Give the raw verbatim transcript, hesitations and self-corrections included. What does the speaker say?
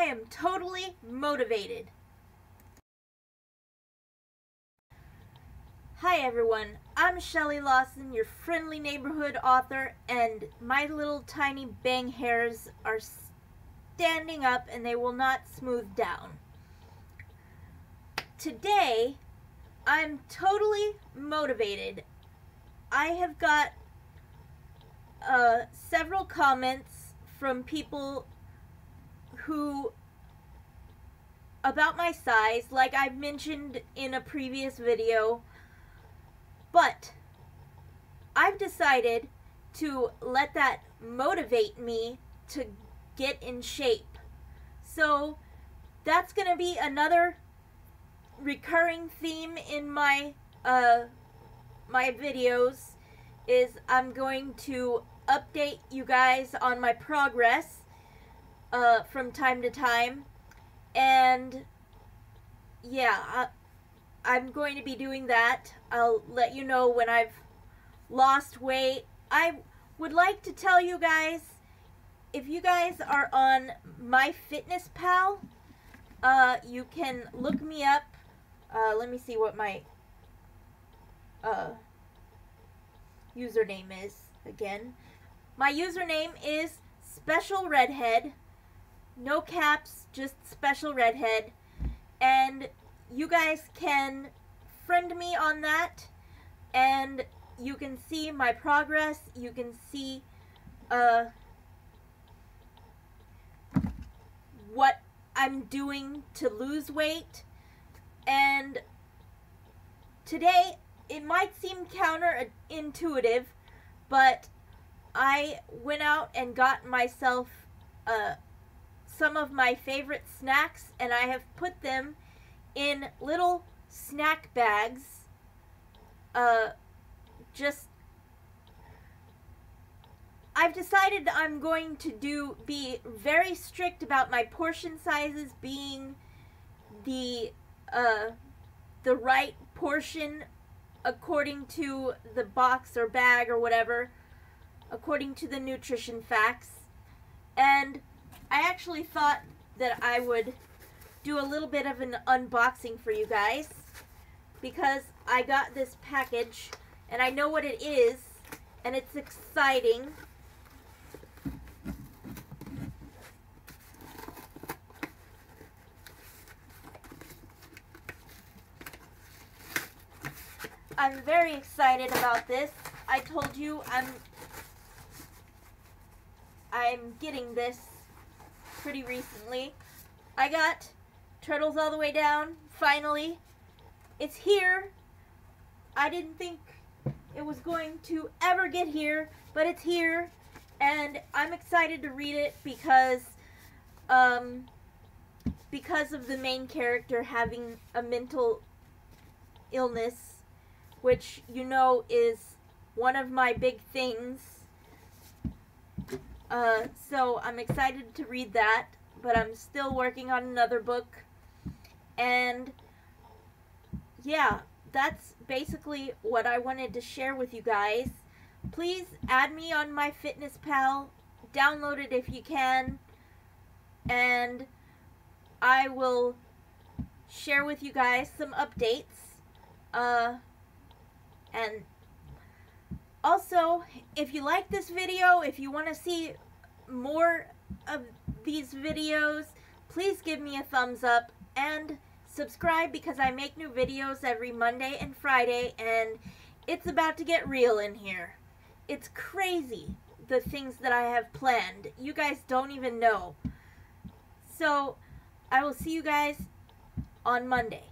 I am totally motivated. Hi everyone, I'm Shelley Lawson, your friendly neighborhood author, and my little tiny bang hairs are standing up and they will not smooth down. Today, I'm totally motivated. I have got uh, several comments from people who about my size, like I've mentioned in a previous video, but I've decided to let that motivate me to get in shape. So that's gonna be another recurring theme in my uh, my videos, is I'm going to update you guys on my progress uh, from time to time. And yeah, I, I'm going to be doing that. I'll let you know when I've lost weight. I would like to tell you guys, if you guys are on MyFitnessPal, uh, you can look me up. Uh, let me see what my uh, username is again. My username is Special Redhead. No caps, just Special Redhead. And you guys can friend me on that, and you can see my progress. You can see uh, what I'm doing to lose weight. And today, it might seem counterintuitive, but I went out and got myself uh, some of my favorite snacks, and I have put them in little snack bags, uh, just, I've decided I'm going to do, be very strict about my portion sizes being the, uh, the right portion according to the box or bag or whatever, according to the nutrition facts. And I actually thought that I would do a little bit of an unboxing for you guys, because I got this package and I know what it is, and it's exciting. I'm very excited about this. I told you I'm I'm getting this pretty recently. I got Turtles All the Way Down, finally. It's here. I didn't think it was going to ever get here, but it's here, and I'm excited to read it because um, because of the main character having a mental illness, which you know is one of my big things. Uh, so I'm excited to read that, but I'm still working on another book. And yeah, that's basically what I wanted to share with you guys. Please add me on MyFitnessPal, download it if you can, and I will share with you guys some updates. Uh, and also, if you like this video, if you want to see more of these videos, please give me a thumbs up and subscribe, because I make new videos every Monday and Friday, and it's about to get real in here. It's crazy, the things that I have planned. You guys don't even know. So I will see you guys on Monday.